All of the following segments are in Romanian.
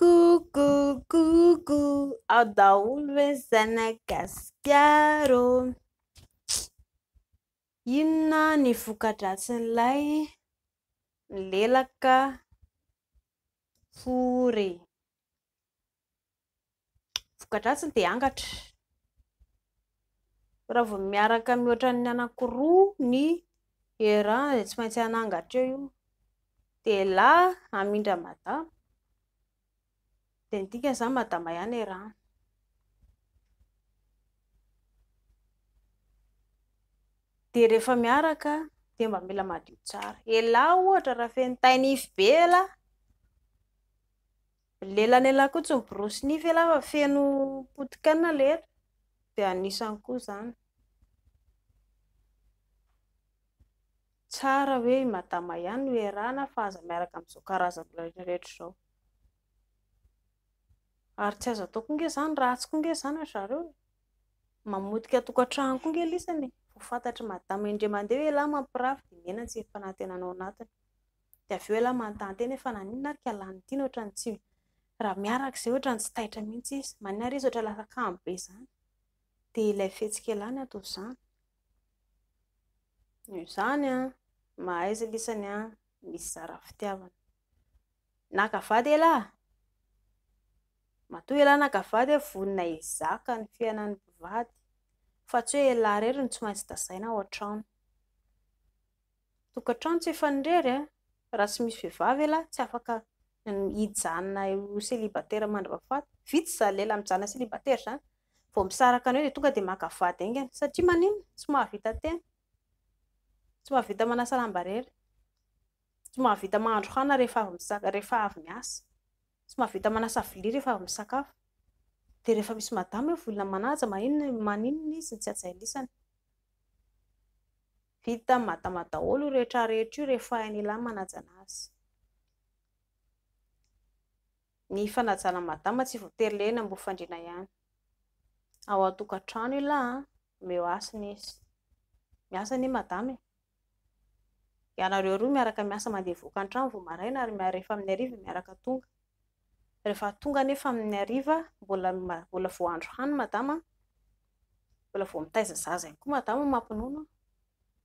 Cu, cu, cu, cu, adaulve sene caschiaro. Inna ni fucatrasen lai, lelaka, furi. Fucatrasen te angatra. Bravo, miaraka mihoatra ny anakiroa ny era, tsy maintsy anangatra eo io. Te la amindra madama. Tentika za madama ihany e rano. Dia rehefa miaraka dia mba mila madio tsara. Ela ohatra raha fentai nify be ela. Lelana ela koa tsy miborosy nify ela fa feno potikana lera. Dia anisany koa izany. Tsara hoe madama ihany no erana fa aza miaraka amin'izao karazana rehetra izao. Ary tsy azo ataoko nge izany ratsy koa nge izany ry zareo. Mamotika tokantrano koa nge lisany. Voafantatry madama indray mandeha hoe ela mampirafy dia mena tsy fanatenanao anatiny. Dia avy eo ela manontany efa naninona ary ka lany ity ohatrany tsy raha miaraka izay ohatrany tsy taitra mihitsy izy. Maninona ary izy ohatrany lasa kamo be izany. Dia ilay fetsika elany atao izany. Io izany a mahaiza lisany a misy zara fitiavana. Nakavady ela. Matoa ela nakavady vonona izaka ny fiainan'ny mpivady. Fa tsy hoe ela reriny tsy maintsy tazaina ao an-trano. Tokantrano tsy efan'irery a raha tsy misy vehivavy ela tsy afaka hijanona eo selibatera mandra-pahafaty. Vitsy izany lela mijanona selibatera izany. Vao misaraka anao dia tonga dia makavady aingana satria maninona tsy mahavita tena. Tsy mahavita manasa lamba irery. Tsy mahavita mahandro hanina rehefa avy miasa. Tsy mahavita manasa vilia rehefa avy misakafo. Dia rehefa misy madama eo volona manaja maninona izy tsy ajaillisany. Vita madama daholo rehetra rehetra io rehefa hainy elahy manaja anazy. Ny fanajana madama tsy voatery ilay eny ambofandriana ihany. Ao an-tokantrano elahy meo asiny izy. Miasa ny madama e. Ianareo roa miaraka miasa mandeha voaka an-trano vao maraina ary rehefa amin'ny hariva miaraka tonga. Rehefa tonga nefa amin'ny hariva mbola voandro hany madama. Mbola vao mitaiza zaza ihany koa madama mampinono.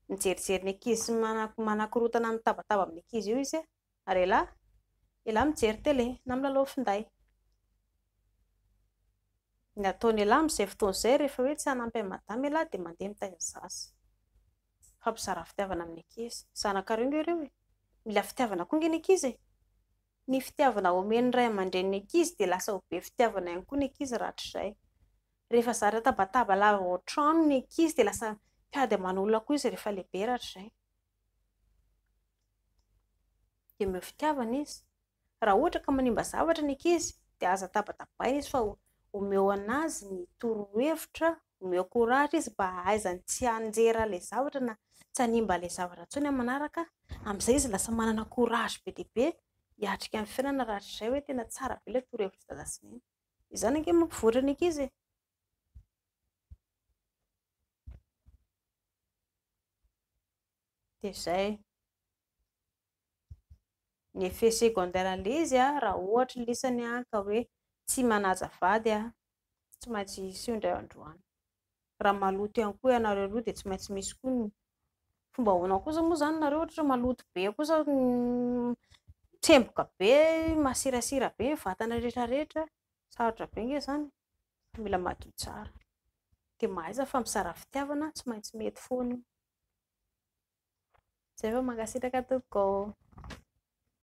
Mijerijery ny ankizy manakirotana mitabataba amin'ny ankizy io izy ary ela mijery tele na milalao finday. Ny ataony ela amin'izay fotoana izay rehefa hoe tsy hanampy an'i madama ela dia mandeha mitaiza zaza. Fampisara fitiavana amin'ny ankizy. Zanakareo nge ireo e. Mila fitiavana koa nge ny ankizy e. Ny fitiavana omeny ray aman-drenin'ny ankizy dia lasa ho be fitiavana ihany koa ny ankizy rahatr'izay. Rehefa zareo tabataba lava ao an-trano ny ankizy dia lasa mpiady aman'olona koa izy rehefa lehibe rahatr'izay. Dia meo fitiavana izy. Raha ohatra ka manimba zavatra ny ankizy dia aza tabatabaina izy fa omeo anazy ny torohevitra, omeo koratra izy mba ahaizany tsy anjera ilay zavatra na tsy hanimba ilay zavatra intsony amin'ny manaraka. Amin'izay izy lasa manana korazy be dia be hiatrika amin'ny fiainana rahatr'izay hoe tena tsara be ilay torohevitra dadasininy. Izany ange mampivoatra ny ankizy e. Dia izay ny efe secondaire ilay izy a raha ohatra lisany a ka hoe tsy manaja vady a tsy maintsy hisy indray androany. Raha maloto ihany koa ianareo roa dia tsy maintsy misy koa ny fomba ahoana kosa moa izany nareo ohatra maloto be kosa tsemboka be masirasira be vatana rehetrarehetra sarotra be nge izany mila madio tsara dia mahaiza fa misara fitiavana tsy maintsy mety foana. Izay fa mankasitraka tokoa.